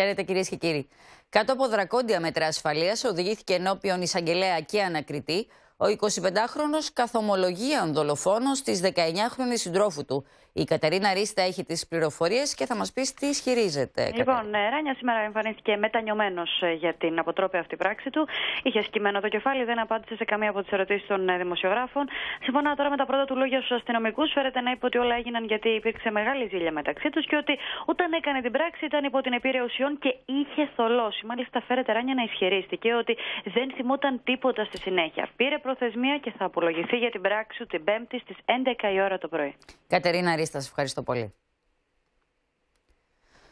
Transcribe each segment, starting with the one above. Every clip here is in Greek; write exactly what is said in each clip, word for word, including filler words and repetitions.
Χαίρετε κυρίες και κύριοι. Κάτω από δρακόντια μέτρα ασφαλείας οδηγήθηκε ενώπιον εισαγγελέα και ανακριτή ο εικοσιπεντάχρονος καθομολογίαν δολοφόνος της δεκαεννιάχρονης συντρόφου του. Η Κατερίνα Ρίστα έχει τις πληροφορίες και θα μας πει τι ισχυρίζεται. Λοιπόν, Ράνια σήμερα εμφανίστηκε μετανιωμένος για την αποτρόπαια αυτή πράξη του. Είχε σκυμμένο το κεφάλι, δεν απάντησε σε καμία από τις ερωτήσεις των δημοσιογράφων. Σύμφωνα τώρα με τα πρώτα του λόγια στους αστυνομικούς, φέρεται να είπε ότι όλα έγιναν γιατί υπήρξε μεγάλη ζήλια μεταξύ τους και ότι όταν έκανε την πράξη ήταν υπό την επίρρεια ουσιών και είχε θολώσει. Μάλιστα, φέρεται Ράνια να ισχυρίστηκε ότι δεν θυμόταν τίποτα στη συνέχεια. Πήρε προθεσμία και θα απολογηθεί για την πράξη του την Πέμπτη στις έντεκα η ώρα το πρωί. Κατερίνα Ρίστα, σας ευχαριστώ πολύ.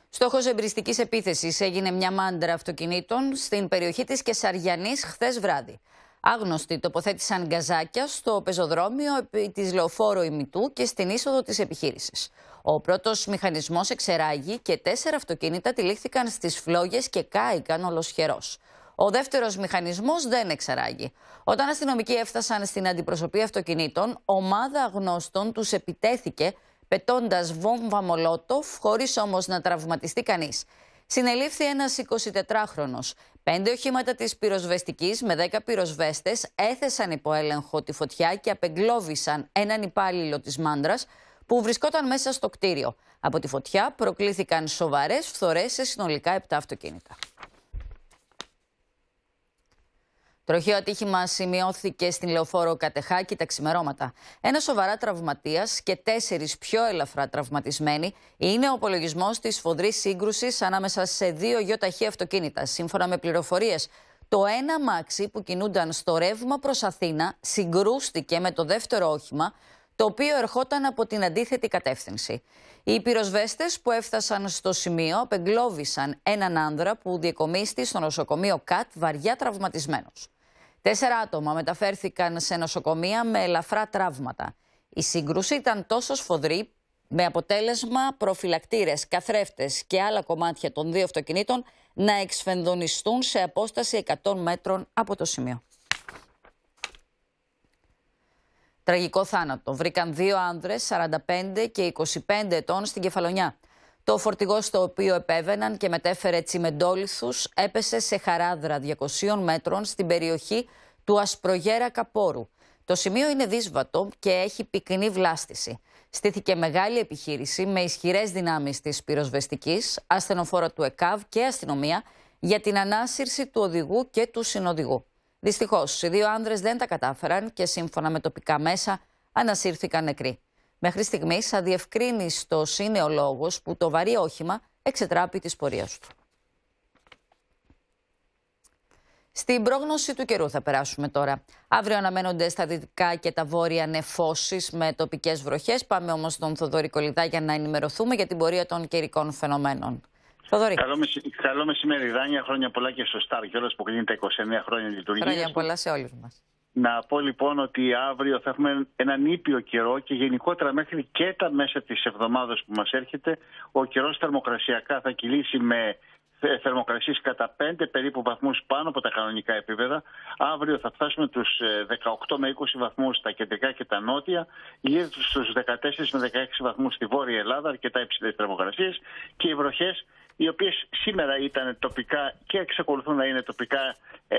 Στόχος εμπρηστικής επίθεσης έγινε μια μάντρα αυτοκινήτων στην περιοχή της Κεσαριανής χθες βράδυ. Άγνωστοι τοποθέτησαν γκαζάκια στο πεζοδρόμιο επί της Λεωφόρου Ιμητού και στην είσοδο της επιχείρησης. Ο πρώτος μηχανισμός εξεράγει και τέσσερα αυτοκίνητα τυλίχθηκαν στις φλόγες και κάηκαν ολοσχερός. Ο δεύτερος μηχανισμός δεν εξαράγει. Όταν αστυνομικοί έφτασαν στην αντιπροσωπεία αυτοκινήτων, ομάδα αγνώστων τους επιτέθηκε, πετώντας βόμβα μολότοφ, χωρίς όμως να τραυματιστεί κανείς. Συνελήφθη ένας εικοσιτετράχρονος. Πέντε οχήματα της πυροσβεστικής με δέκα πυροσβέστες έθεσαν υπό έλεγχο τη φωτιά και απεγκλώβησαν έναν υπάλληλο της μάντρας που βρισκόταν μέσα στο κτίριο. Από τη φωτιά προκλήθηκαν σοβαρές φθορές σε συνολικά επτά αυτοκίνητα. Τροχαίο ατύχημα σημειώθηκε στην λεωφόρο Κατεχάκη τα ξημερώματα. Ένα σοβαρά τραυματίας και τέσσερις πιο ελαφρά τραυματισμένοι είναι ο απολογισμός της σφοδρής σύγκρουσης ανάμεσα σε δύο γιοταχή αυτοκίνητα. Σύμφωνα με πληροφορίες, το ένα αμάξι που κινούνταν στο ρεύμα προς Αθήνα συγκρούστηκε με το δεύτερο όχημα, το οποίο ερχόταν από την αντίθετη κατεύθυνση. Οι πυροσβέστες που έφτασαν στο σημείο απεγκλώβησαν έναν άνδρα που διεκομίστη στο νοσοκομείο ΚΑΤ βαριά τραυματισμένος. Τέσσερα άτομα μεταφέρθηκαν σε νοσοκομεία με ελαφρά τραύματα. Η σύγκρουση ήταν τόσο σφοδρή, με αποτέλεσμα προφυλακτήρες, καθρέφτες και άλλα κομμάτια των δύο αυτοκινήτων να εξφενδονιστούν σε απόσταση εκατό μέτρων από το σημείο. Τραγικό θάνατο. Βρήκαν δύο άνδρες, σαράντα πέντε και εικοσιπέντε ετών, στην Κεφαλονιά. Το φορτηγό στο οποίο επέβαιναν και μετέφερε τσιμεντόλιθους έπεσε σε χαράδρα διακοσίων μέτρων στην περιοχή του Ασπρογέρα Καπόρου. Το σημείο είναι δύσβατο και έχει πυκνή βλάστηση. Στήθηκε μεγάλη επιχείρηση με ισχυρές δυνάμεις της πυροσβεστικής, ασθενοφόρο του ΕΚΑΒ και αστυνομία για την ανάσυρση του οδηγού και του συνοδηγού. Δυστυχώς, οι δύο άνδρες δεν τα κατάφεραν και σύμφωνα με τοπικά μέσα ανασύρθηκαν νεκροί. Μέχρι στιγμής αδιευκρίνιστος είναι ο λόγος που το βαρύ όχημα εξετράπη της πορείας του. Στην πρόγνωση του καιρού θα περάσουμε τώρα. Αύριο αναμένονται στα δυτικά και τα βόρεια νεφώσεις με τοπικές βροχές. Πάμε όμως στον Θοδωρικό για να ενημερωθούμε για την πορεία των καιρικών φαινομένων. Καλό, μεση... Καλό μεσημέρι, Δάνια. Χρόνια πολλά και στο Star Channel που κλείνεται είκοσι εννέα χρόνια λειτουργίας. Χρόνια πολλά σε όλους μας. Να πω λοιπόν ότι αύριο θα έχουμε έναν ήπιο καιρό και γενικότερα μέχρι και τα μέσα της εβδομάδας που μας έρχεται ο καιρός θερμοκρασιακά θα κυλήσει με θερμοκρασίες κατά πέντε περίπου βαθμούς πάνω από τα κανονικά επίπεδα. Αύριο θα φτάσουμε τους δεκαοκτώ με είκοσι βαθμούς στα κεντρικά και τα νότια, γύρω στους δεκατέσσερα με δεκαέξι βαθμούς στη Βόρεια Ελλάδα, αρκετά υψηλές θερμοκρασίες και οι βροχές, οι οποίες σήμερα ήταν τοπικά και εξακολουθούν να είναι τοπικά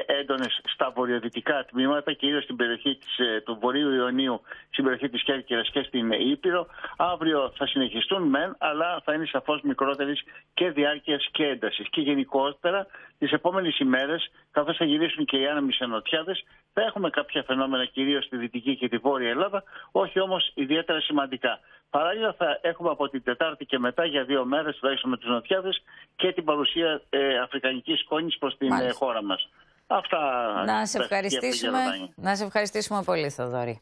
έντονες στα βορειοδυτικά τμήματα, κυρίως στην περιοχή της, του Βορείου Ιωνίου, στην περιοχή της Κέρκυρας και στην Ήπειρο. Αύριο θα συνεχιστούν μεν, αλλά θα είναι σαφώς μικρότερης και διάρκειας και έντασης. Και γενικότερα τις επόμενες ημέρες, καθώς θα γυρίσουν και οι άνεμοι ενωτιάδες, θα έχουμε κάποια φαινόμενα κυρίως στη Δυτική και τη Βόρεια Ελλάδα, όχι όμως ιδιαίτερα σημαντικά. Παράλληλα θα έχουμε από την Τετάρτη και μετά για δύο μέρες, τουλάχιστον με τους νοτιάδες, και την παρουσία ε, αφρικανικής σκόνης προς την ε, χώρα μας. Αυτά. Να σε ευχαριστήσουμε, να σε ευχαριστήσουμε πολύ, Θοδωρή.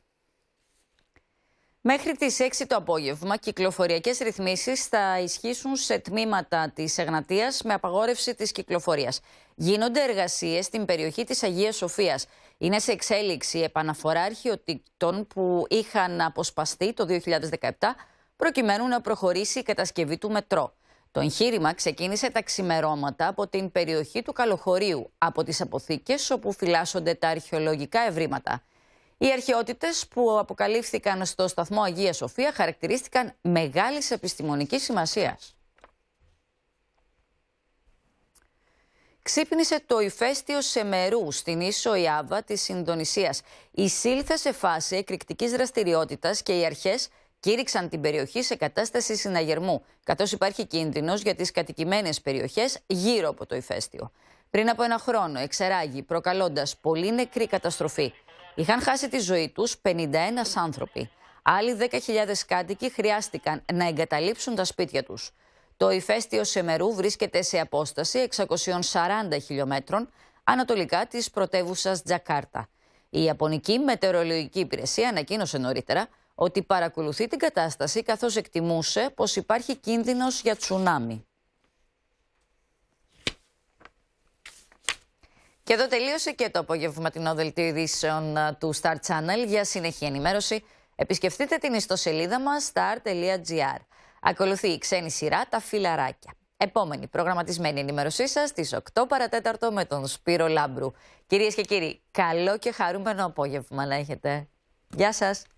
Μέχρι τις έξι το απόγευμα, κυκλοφοριακές ρυθμίσεις θα ισχύσουν σε τμήματα της Εγνατίας με απαγόρευση της κυκλοφορίας. Γίνονται εργασίες στην περιοχή της Αγίας Σοφίας. Είναι σε εξέλιξη επαναφορά αρχαιοτήτων που είχαν αποσπαστεί το δύο χιλιάδες δεκαεπτά, προκειμένου να προχωρήσει η κατασκευή του μετρό. Το εγχείρημα ξεκίνησε τα ξημερώματα από την περιοχή του Καλοχωρίου, από τις αποθήκες όπου φυλάσσονται τα αρχαιολογικά ευρήματα. Οι αρχαιότητες που αποκαλύφθηκαν στο σταθμό Αγία Σοφία χαρακτηρίστηκαν μεγάλης επιστημονικής σημασίας. ξύπνησε το ηφαίστειο Σεμερού στην ίσο Ιάβα της Ινδονησίας. Εισήλθε σε φάση εκρηκτικής δραστηριότητας και οι αρχές κήρυξαν την περιοχή σε κατάσταση συναγερμού, καθώς υπάρχει κίνδυνος για τις κατοικημένες περιοχές γύρω από το ηφαίστειο. Πριν από ένα χρόνο εξεράγει, προκαλώντας πολύ νεκρή καταστροφή. Είχαν χάσει τη ζωή τους πενήντα ένας άνθρωποι. Άλλοι δέκα χιλιάδες κάτοικοι χρειάστηκαν να εγκαταλείψουν τα σπίτια τους. Το ηφαίστειο Σεμερού βρίσκεται σε απόσταση εξακοσίων σαράντα χιλιόμετρων ανατολικά της πρωτεύουσας Τζακάρτα. Η Ιαπωνική Μετεωρολογική Υπηρεσία ανακοίνωσε νωρίτερα ότι παρακολουθεί την κατάσταση, καθώς εκτιμούσε πως υπάρχει κίνδυνος για τσουνάμι. Και εδώ τελείωσε και το απογευματινό δελτίο ειδήσεων του Star Channel. Για συνεχή ενημέρωση επισκεφτείτε την ιστοσελίδα μας star τελεία gr. Ακολουθεί η ξένη σειρά «Τα φιλαράκια». Επόμενη προγραμματισμένη ενημέρωσή σας στις οκτώ παρά τέταρτο με τον Σπύρο Λάμπρου. Κυρίες και κύριοι, καλό και χαρούμενο απόγευμα να έχετε. Γεια σας.